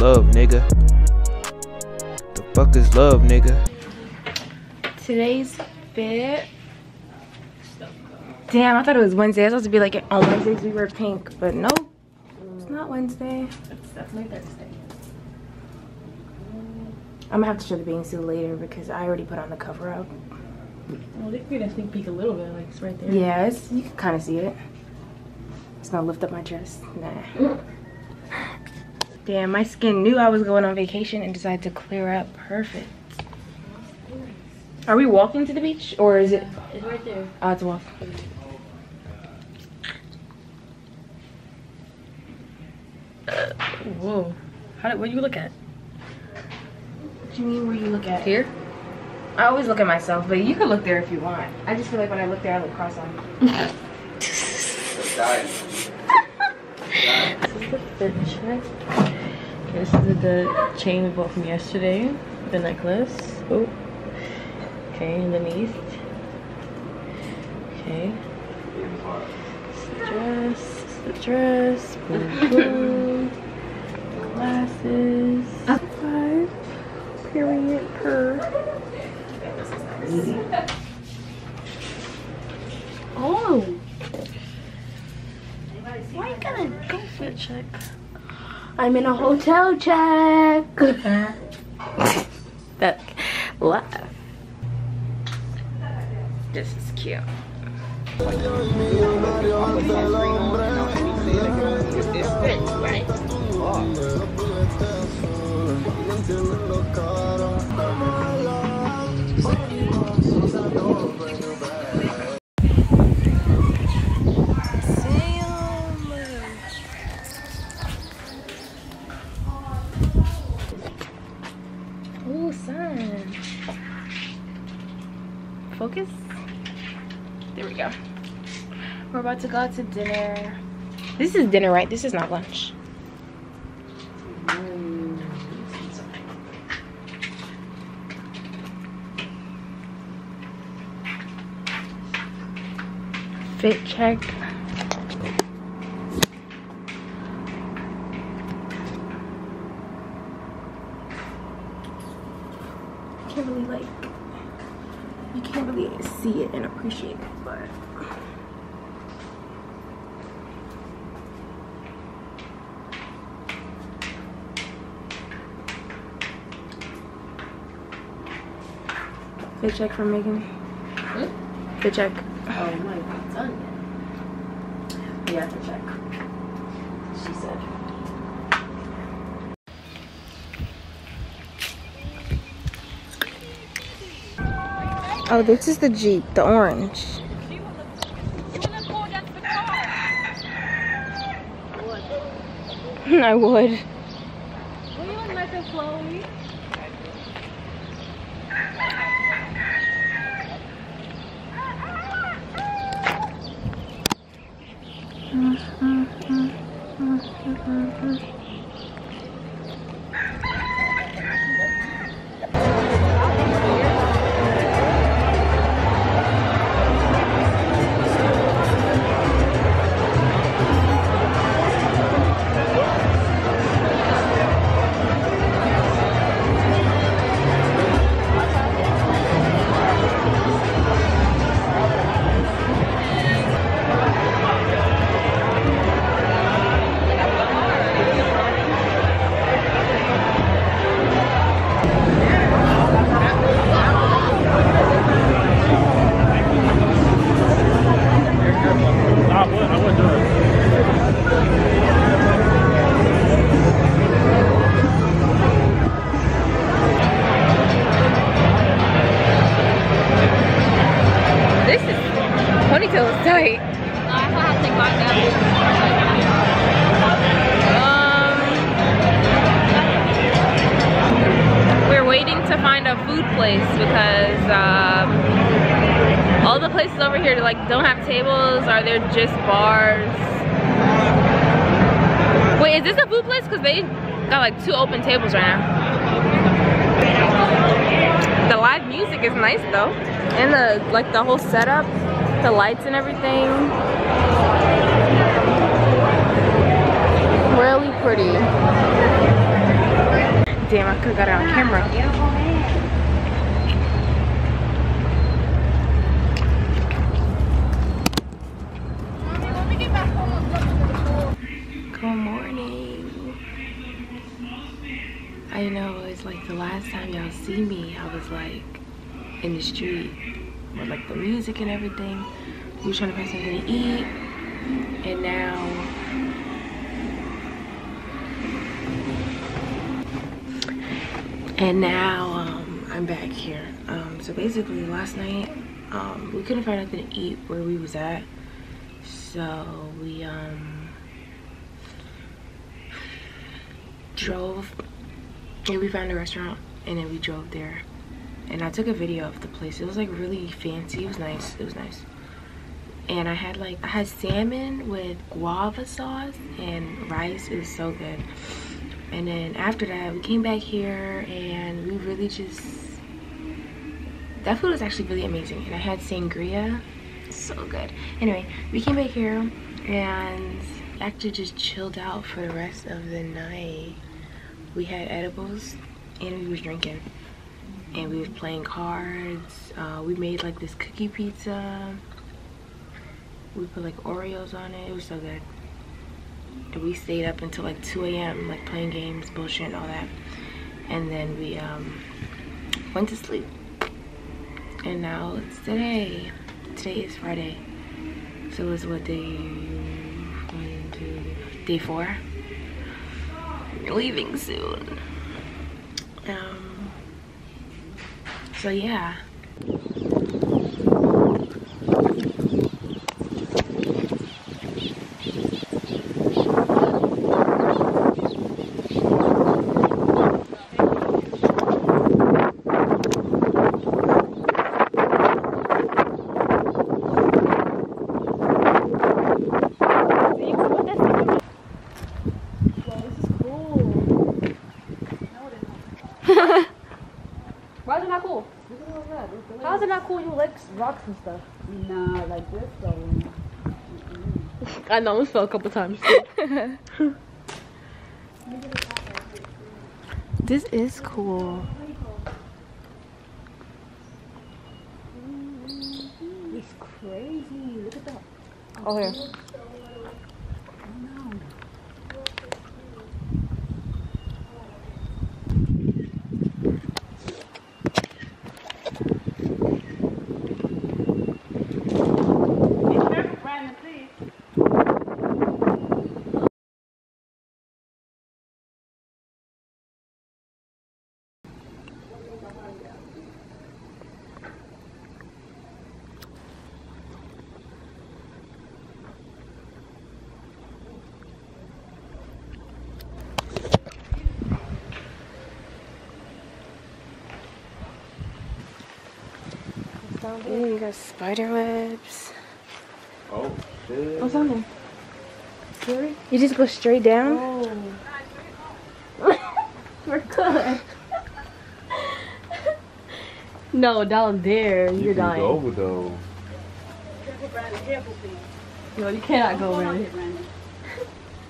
love, nigga? The fuck is love, nigga? Today's bit. Damn, I thought it was Wednesday. I was supposed to be like, on Wednesdays we wear pink, but no, it's not Wednesday. It's definitely Thursday. I'm gonna have to show the bathing suit later because I already put on the cover up. Well, they can get a sneak peek a little bit, like it's right there. Yeah, it's, you can kind of see it. It's gonna lift up my dress. Nah. Damn, my skin knew I was going on vacation and decided to clear up. Perfect. Are we walking to the beach or is it? It's right there. Oh, it's walking. Whoa. What do you look at? What do you mean where you look at? Here? I always look at myself, but you can look there if you want. I just feel like when I look there, I look cross-eyed. This is the chain we bought from yesterday. The necklace. Oh. Okay, and then east. Okay. It's the dress. Blue. Glasses. Five. Period. Per. Easy. Oh. Why are you gonna go for a check? I'm in a hotel check. That laugh. This is cute. Ooh, sun. Focus. There we go. We're about to go out to dinner. This is dinner, right? This is not lunch. Fit check. You can't really see it and appreciate it, but fit check for Megan. Hmm? Fit check. Oh my God. Done yet. Yeah, I have to check. She said. Oh, this is the Jeep, the orange. I would. Will you want Michael Chloe? Don't have tables, or they're just bars. Wait, is this a food place? Because they got like 2 open tables right now. The live music is nice though, and the whole setup, the lights and everything, really pretty. I could have got it on camera. Good morning. I know it's like the last time y'all see me, I was like in the street with like the music and everything. We were trying to find something to eat, and now. I'm back here. So basically last night we couldn't find nothing to eat where we was at. So we drove and we found a restaurant, and then we drove there. And I took a video of the place. It was like really fancy. It was nice. It was nice. And I had salmon with guava sauce and rice. It was so good. And then after that, we came back here and we really just, that food was actually really amazing. And I had sangria, so good. Anyway, we came back here and actually just chilled out for the rest of the night. We had edibles and we were drinking. And we were playing cards. We made like this cookie pizza. We put like Oreos on it. It was so good. And we stayed up until like 2 a.m. like playing games, bullshit and all that. And then we went to sleep. And now it's today. Today is Friday. So it's what, day 4? We're leaving soon. So yeah. Rocks and stuff. Nah, like this though. I almost fell a couple times. This is cool. It's crazy. Look at that. Oh, here. Ooh, you got spider webs. Oh, shit. What's on there? Really? You just go straight down? Oh. We're good. No, down there. You're dying. You can go over, though. No, you cannot go over.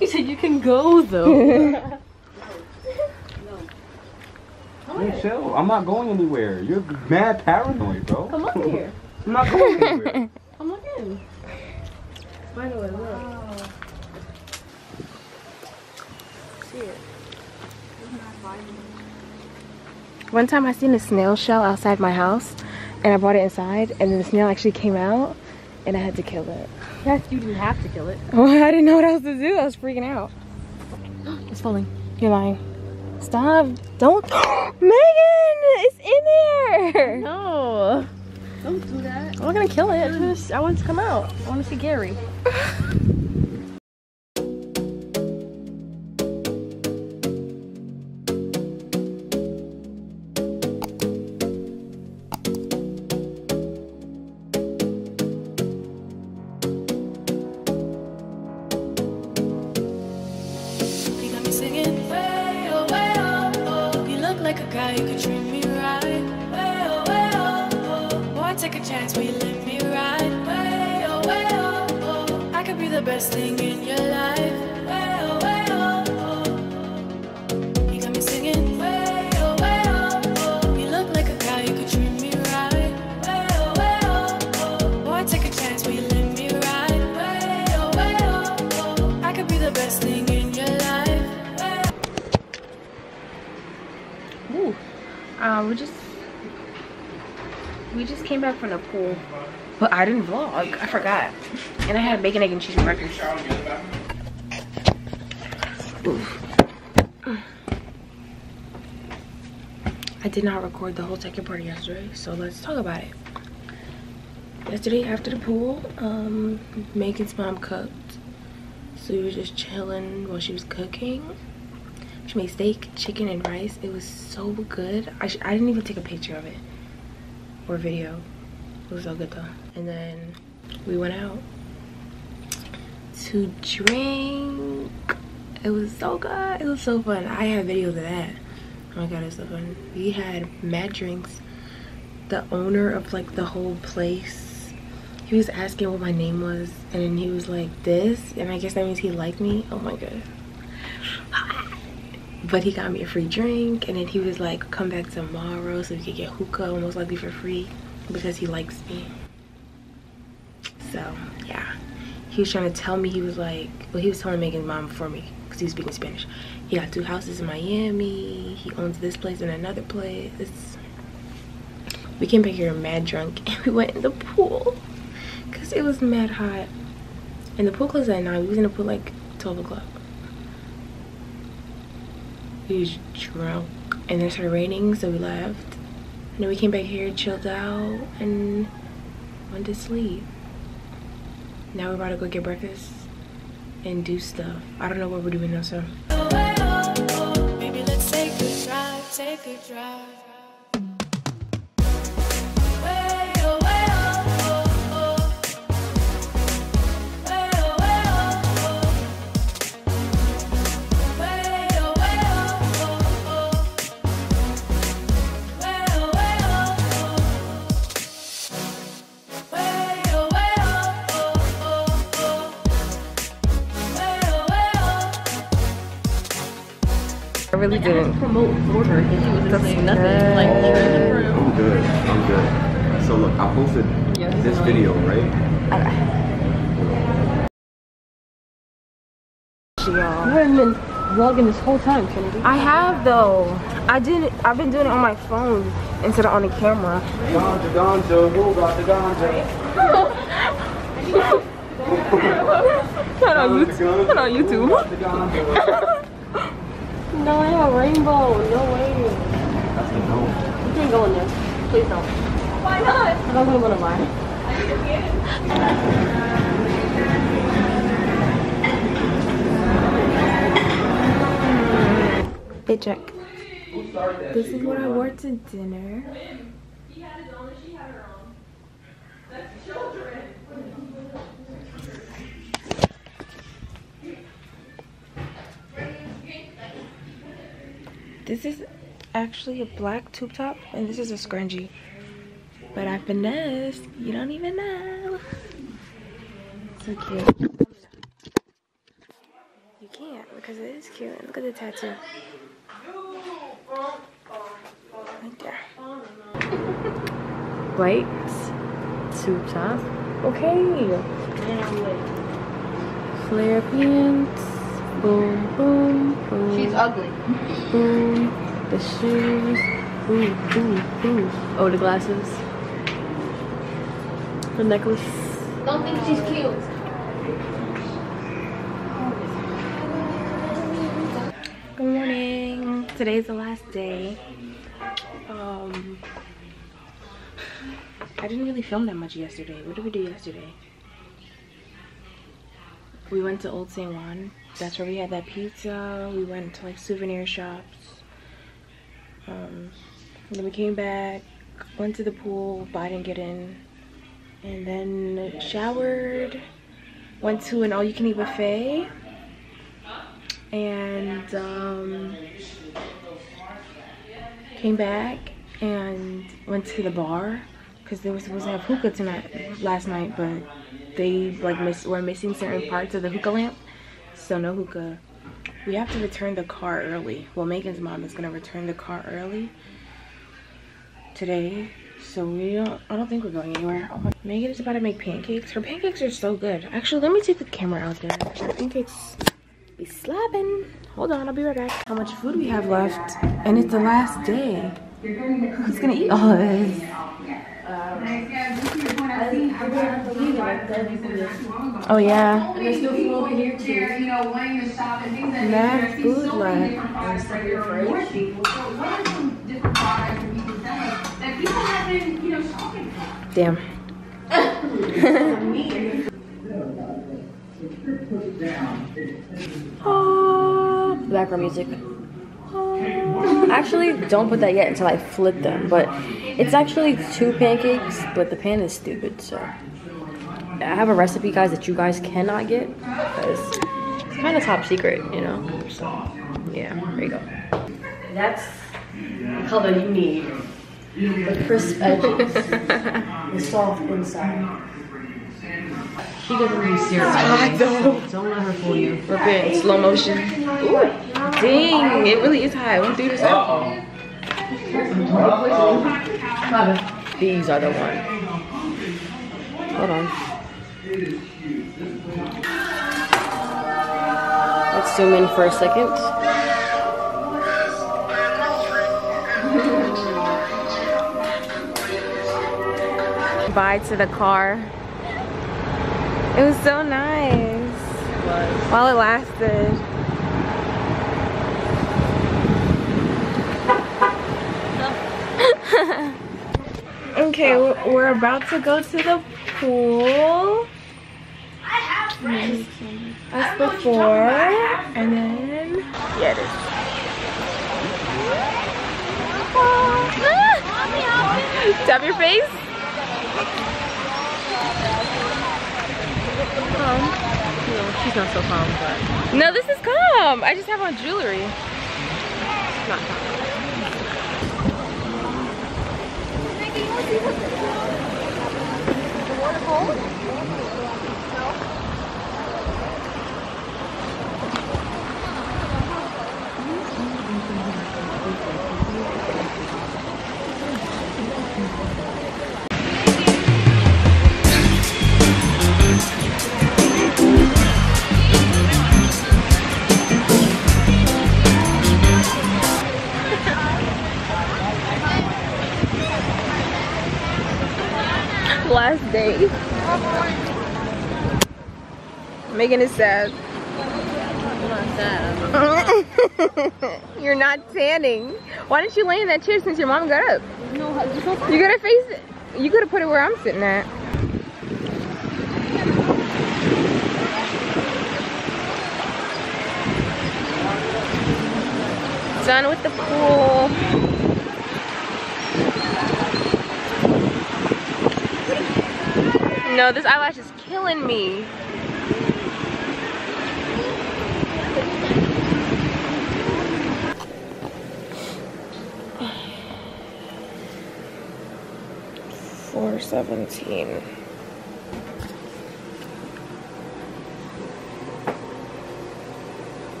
You said you can go, though. Michelle, I'm not going anywhere. You're mad paranoid, bro. Come up here. I'm not going anywhere. Come on in. By the way, look. Wow. See it. One time I seen a snail shell outside my house, and I brought it inside, and then the snail actually came out, and I had to kill it. Yes, you didn't have to kill it. Well, I didn't know what else to do. I was freaking out. It's falling. You're lying. Stop. Don't. Megan! It's in there! No. Don't do that. I'm not gonna kill it. I want it to come out. I want to see Gary. Singing, way We just came back from the pool, but I didn't vlog. I forgot. And I had bacon, egg, and cheese for breakfast. Oof. I did not record the whole second part yesterday, so let's talk about it. Yesterday after the pool, Megan's mom cooked. So we were just chilling while she was cooking. She made steak, chicken, and rice. It was so good. I didn't even take a picture of it or video. It was so good though. And then we went out to drink. It was so good. It was so fun. I have videos of that. Oh my god, it was so fun. We had mad drinks. The owner of like the whole place, he was asking what my name was, and then he was like this, and I guess that means he liked me. Oh my god. But he got me a free drink, and then he was like, come back tomorrow so we could get hookah most likely for free because he likes me. So yeah, he was trying to tell me, he was telling Megan's mom for me because he was speaking Spanish. He got 2 houses in Miami, he owns this place and another place. We came back here mad drunk, and we went in the pool because it was mad hot, and the pool closed at 9. We was in the pool like 12 o'clock. We was drunk, and then it started raining, so we left. And then we came back here, chilled out, and went to sleep. Now we're about to go get breakfast and do stuff. I don't know what we're doing now, so. Maybe let's take a drive, take a drive. Really like, didn't promote order. He was just saying nothing. Like, I'm good. I'm good. So look, I posted this video, right? Y'all, you haven't been vlogging this whole time, Kennedy. I have though. I didn't. I've been doing it on my phone instead of on the camera. Not on YouTube. No, I have a rainbow. No way. That's a no. You can't go in there. Please don't. Why not? I'm not going to lie. I need to get it. Hey, check. This is what I wore to dinner. He had his own and she had her own. That's children. This is actually a black tube top, and this is a scrunchie. But I finessed. You don't even know. So cute. You can't because it is cute. Look at the tattoo. Right there. White tube top. Okay. Flare pants. Boom, boom, boom. She's ugly. Boom. The shoes. Boom, boom, boom. Oh, the glasses. The necklace. Don't think she's cute. Good morning. Today's the last day. I didn't really film that much yesterday. What did we do yesterday? We went to Old San Juan. That's where we had that pizza. We went to like souvenir shops. Then we came back, went to the pool, but I didn't get in. And then showered, went to an all-you-can-eat buffet. And came back and went to the bar. Because they were supposed to have hookah tonight, last night, but they like were missing certain parts of the hookah lamp, so no hookah. We have to return the car early. Well, Megan's mom is gonna return the car early today, so I don't think we're going anywhere. Megan is about to make pancakes. Her pancakes are so good. Actually, let me take the camera out there. Her pancakes be slapping. Hold on, I'll be right back. How much food we have left, and it's the last day. You're going to get. He's going to eat all of this. Oh yeah. And there's no food over here too. That's good, like. Damn. Oh, background music. Actually, don't put that yet until I flip them, but it's actually 2 pancakes, but the pan is stupid, so. I have a recipe, guys, that you guys cannot get, because it's kind of top secret, you know, so, yeah, there you go. That's the color you need, the crisp edges, the soft inside. She doesn't use syrup. Don't let her fool you. Rip it in slow motion. Ooh, dang, it really is high. I won't do this at all. These are the ones. Hold on. Let's zoom in for a second. Bye to the car. It was so nice. It was. While it lasted. Okay, we're about to go to the pool. As before. And then. Yeah, it is. Oh. Tap your face. Calm. No, she's not so calm, but. No, this is calm. I just have on jewelry. It's not calm. Last day. Megan is sad. I'm not sad. I'm You're not tanning. Why didn't you lay in that chair since your mom got up? No, you gotta face it. You gotta put it where I'm sitting at. Done with the pool. No, this eyelash is killing me. $4.17.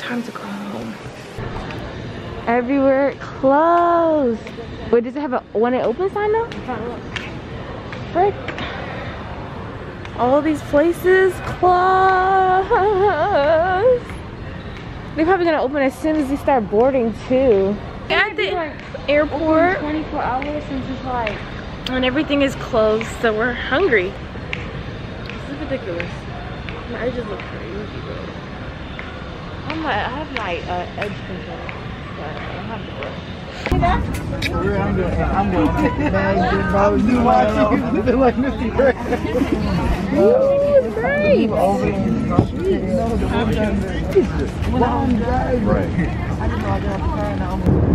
Time to go home. Everywhere closed. Wait, does it have a when it opens sign though? Frick. All these places closed. They're probably gonna open as soon as we start boarding too. At the airport. 24 hours since it's like. And everything is closed, so we're hungry. This is ridiculous. I just look crazy, bro. I have my edge control, but I have the brush. For real, I'm good. You watching, living like Mr. Greg. Ooh, great. I just know I got a car and I almost.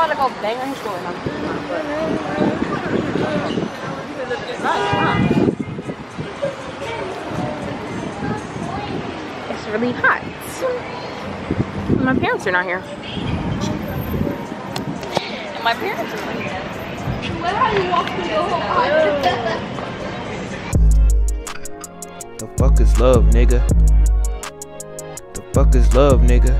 about to go bang on his door. It's really hot. My parents are not here. And my parents are not here. Where are you walking your whole life? The fuck is love, nigga? The fuck is love, nigga?